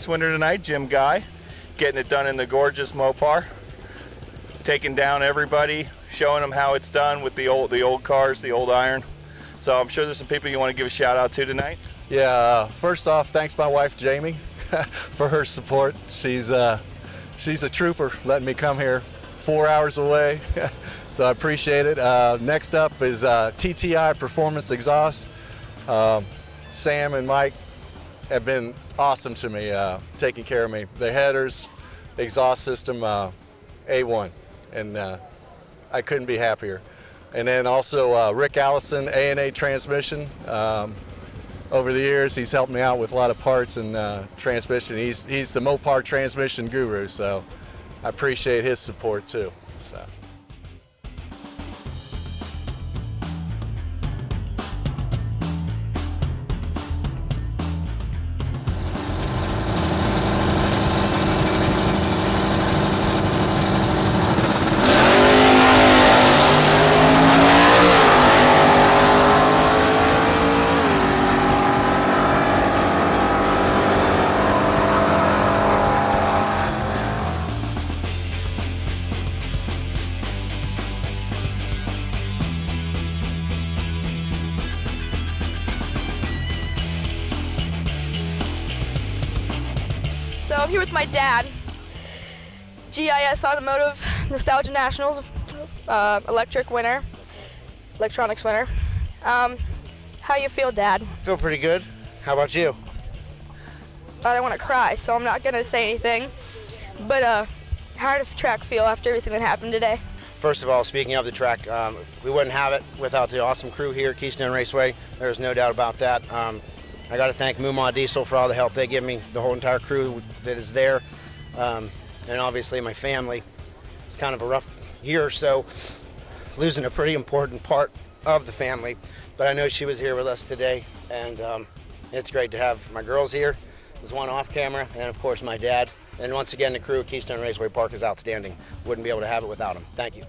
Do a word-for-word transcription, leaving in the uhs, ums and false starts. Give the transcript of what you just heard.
box winner tonight, Jim Guy, getting it done in the gorgeous Mopar, taking down everybody, showing them how it's done with the old the old cars, the old iron. So I'm sure there's some people you want to give a shout out to tonight. Yeah, uh, first off, thanks my wife Jamie for her support. She's uh, she's a trooper, letting me come here four hours away, so I appreciate it. Uh, next up is uh, T T I Performance Exhaust. Um, Sam and Mike have been awesome to me, uh, taking care of me. The headers, exhaust system, uh, A one, and uh, I couldn't be happier. And then also uh, Rick Allison, A A Transmission. Um, over the years, he's helped me out with a lot of parts and uh, transmission. He's, he's the Mopar transmission guru, so I appreciate his support too. So. So I'm here with my dad, G I S Automotive, Nostalgia Nationals, uh, electric winner, electronics winner. Um, how you feel, Dad? I feel pretty good. How about you? I don't want to cry, so I'm not going to say anything. But uh, how did the track feel after everything that happened today? First of all, speaking of the track, um, we wouldn't have it without the awesome crew here at Keystone Raceway. There's no doubt about that. Um, I got to thank Mumma Diesel for all the help they give me, the whole entire crew that is there, um, and obviously my family. It's kind of a rough year or so, losing a pretty important part of the family, but I know she was here with us today, and um, it's great to have my girls here. There's one off camera, and of course my dad. And once again, the crew at Keystone Raceway Park is outstanding. Wouldn't be able to have it without them. Thank you.